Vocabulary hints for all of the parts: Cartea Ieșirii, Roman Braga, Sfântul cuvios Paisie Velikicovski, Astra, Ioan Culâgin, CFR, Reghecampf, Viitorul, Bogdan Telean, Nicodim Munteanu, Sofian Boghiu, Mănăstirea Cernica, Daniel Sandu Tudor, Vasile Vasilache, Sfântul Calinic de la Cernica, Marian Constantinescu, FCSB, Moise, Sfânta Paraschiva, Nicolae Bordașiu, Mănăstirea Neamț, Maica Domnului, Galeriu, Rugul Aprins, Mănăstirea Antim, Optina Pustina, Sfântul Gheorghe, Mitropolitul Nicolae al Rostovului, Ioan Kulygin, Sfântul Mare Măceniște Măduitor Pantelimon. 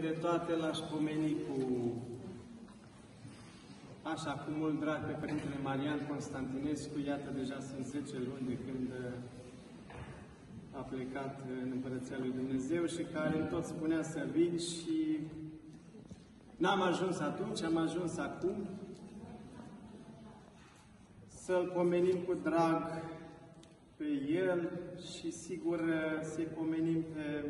De toate l-aș pomeni cu, așa, cu mult drag pe Părintele Marian Constantinescu. Iată, deja sunt 10 luni de când a plecat în Împărăția lui Dumnezeu și care tot spunea să vin și n-am ajuns atunci, am ajuns acum. Să-l pomenim cu drag pe el și sigur să-i pomenim pe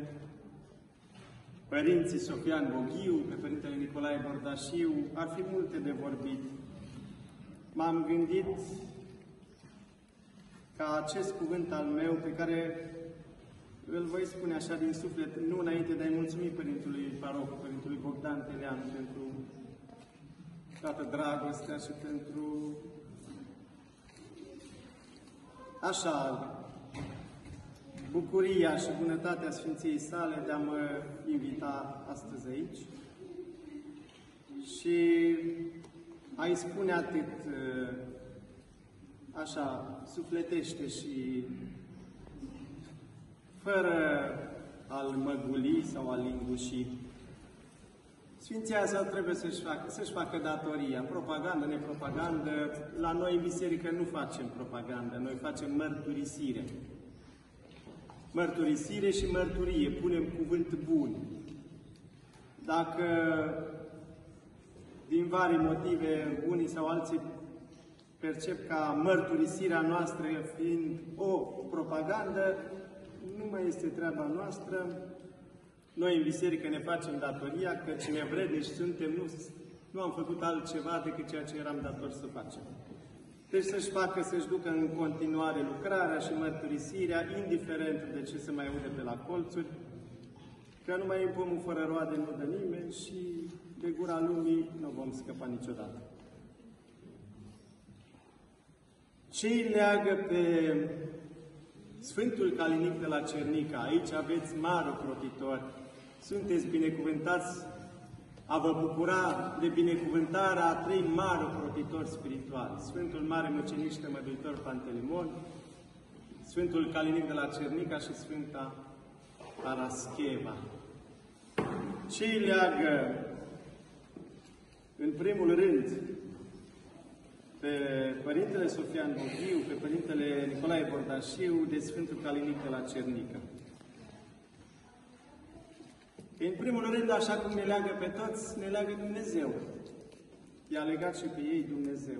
părinții Sofian Boghiu, pe Părintele Nicolae Bordașiu. Ar fi multe de vorbit. M-am gândit ca acest cuvânt al meu, pe care îl voi spune așa din suflet, nu înainte de a-i mulțumi Părintului Paroh, Părintului Bogdan Telean, pentru toată dragostea și pentru așa bucuria și bunătatea Sfinției sale de a mă invita astăzi aici și a-i spune atât, așa, sufletește și fără a-l măguli sau a-l linguși. Sfinția sa trebuie să-și facă datoria, propagandă, nepropagandă. La noi în biserică nu facem propagandă, noi facem mărturisire. Mărturisire și mărturie, punem cuvânt bun. Dacă din vari motive unii sau alții percep ca mărturisirea noastră fiind o propagandă, nu mai este treaba noastră. Noi în biserică ne facem datoria, că cine vrednici suntem, nu am făcut altceva decât ceea ce eram dator să facem. Deci să-și facă, să-și ducă în continuare lucrarea și mărturisirea, indiferent de ce se mai aude pe la colțuri, că numai în pomul fără roade nu dă nimeni și de gura lumii nu vom scăpa niciodată. Ce îi leagă pe Sfântul Calinic de la Cernica? Aici aveți mari ocrotitori. Sunteți binecuvântați a vă bucura de binecuvântarea a trei mari ocrotitori spirituali. Sfântul Mare Măceniște Măduitor Pantelimon, Sfântul Calinic de la Cernica și Sfânta Paraschiva. Ce îi leagă, în primul rând, pe Părintele Sofian Boghiu, pe Părintele Nicolae Bordașiu, de Sfântul Calinic de la Cernica? În primul rând, așa cum ne leagă pe toți, ne leagă Dumnezeu. I-a legat și pe ei Dumnezeu.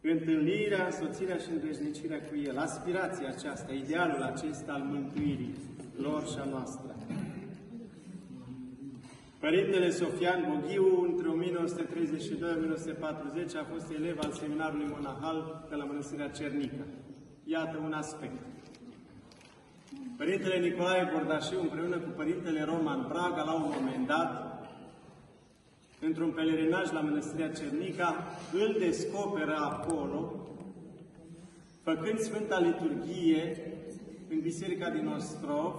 Întâlnirea, însoțirea și îndrăznicirea cu El, aspirația aceasta, idealul acesta al mântuirii lor și a noastră. Părintele Sofian Boghiu, între 1932-1940, a fost elev al seminarului monahal de la Mănăstirea Cernica. Iată un aspect. Părintele Nicolae Bordașiu, împreună cu Părintele Roman Braga, la un moment dat, într-un pelerinaj la Mănăstirea Cernica, îl descoperă acolo, făcând Sfânta Liturghie în biserica din Ostrov,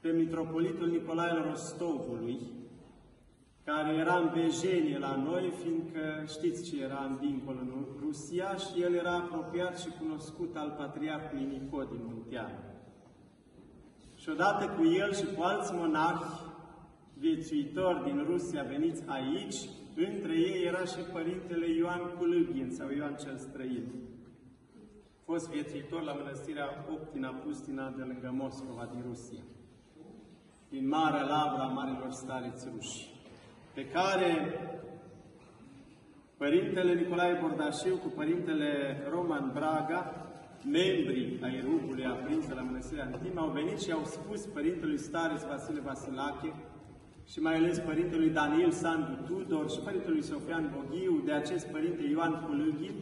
pe Mitropolitul Nicolae al Rostovului, care era în vejenie la noi, fiindcă știți ce era în dincolo, în Rusia, și el era apropiat și cunoscut al Patriarhului Nicodim Munteanu. Și odată cu el și cu alți monarhi viețuitori din Rusia veniți aici, între ei era și Părintele Ioan Culâgin sau Ioan cel Străin, fost viețuitor la mănăstirea Optina Pustina de lângă Moscova din Rusia, din Mare Lavra a marilor stareți ruși, pe care Părintele Nicolae Bordașiu cu Părintele Roman Braga, membrii ai Rugului Aprins de la Mănăstirea Antim, au venit și au spus Părintelui Stareț Vasile Vasilache și mai ales Părintelui Daniel Sandu Tudor și Părintelui Sofian Boghiu de acest Părinte Ioan Kulygin.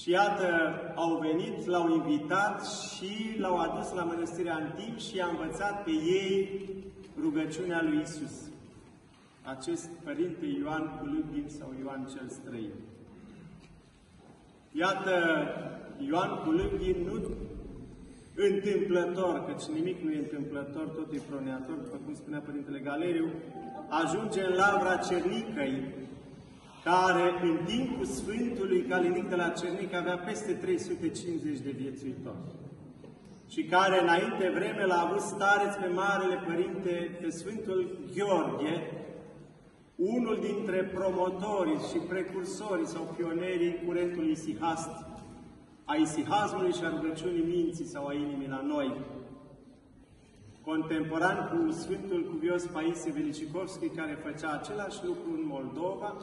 Și iată, au venit, l-au invitat și l-au adus la Mănăstirea Antim și i-a învățat pe ei rugăciunea lui Isus, acest Părinte Ioan Kulygin sau Ioan cel Străin. Iată, Ioan Kulygin, nu întâmplător, căci nimic nu e întâmplător, tot e proneator, după cum spunea Părintele Galeriu, ajunge în Lavra Cernicăi, care în timpul Sfântului Calinic de la Cernica avea peste 350 de viețuitori. și care înainte vreme l-a avut stareț pe Marele Părinte, pe Sfântul Gheorghe, unul dintre promotorii și precursorii sau pionerii curentul isihast, a isihazmului și a rugăciunii minții sau a inimii la noi. Contemporan cu Sfântul cuvios Paisie Velikicovski, care făcea același lucru în Moldova,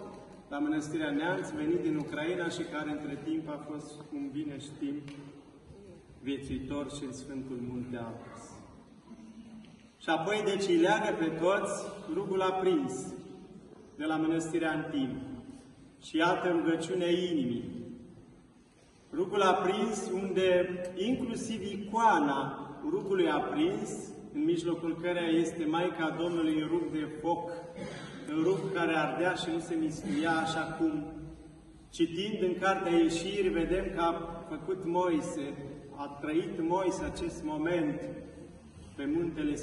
la Mănăstirea Neamț, venit din Ucraina și care între timp a fost, cum bine știm, viețuitor și în Sfântul Munte Athos. Și apoi, deci, îi leagă pe toți Rugul Aprins de la Mănăstirea Antim. Și iată rugăciunea inimii. Rugul Aprins, unde inclusiv icoana Rugului Aprins, în mijlocul căreia este Maica Domnului în rug de foc, în rug care ardea și nu se mistuia, așa cum, citind în Cartea Ieșirii, vedem că a făcut Moise, a trăit Moise acest moment pe muntele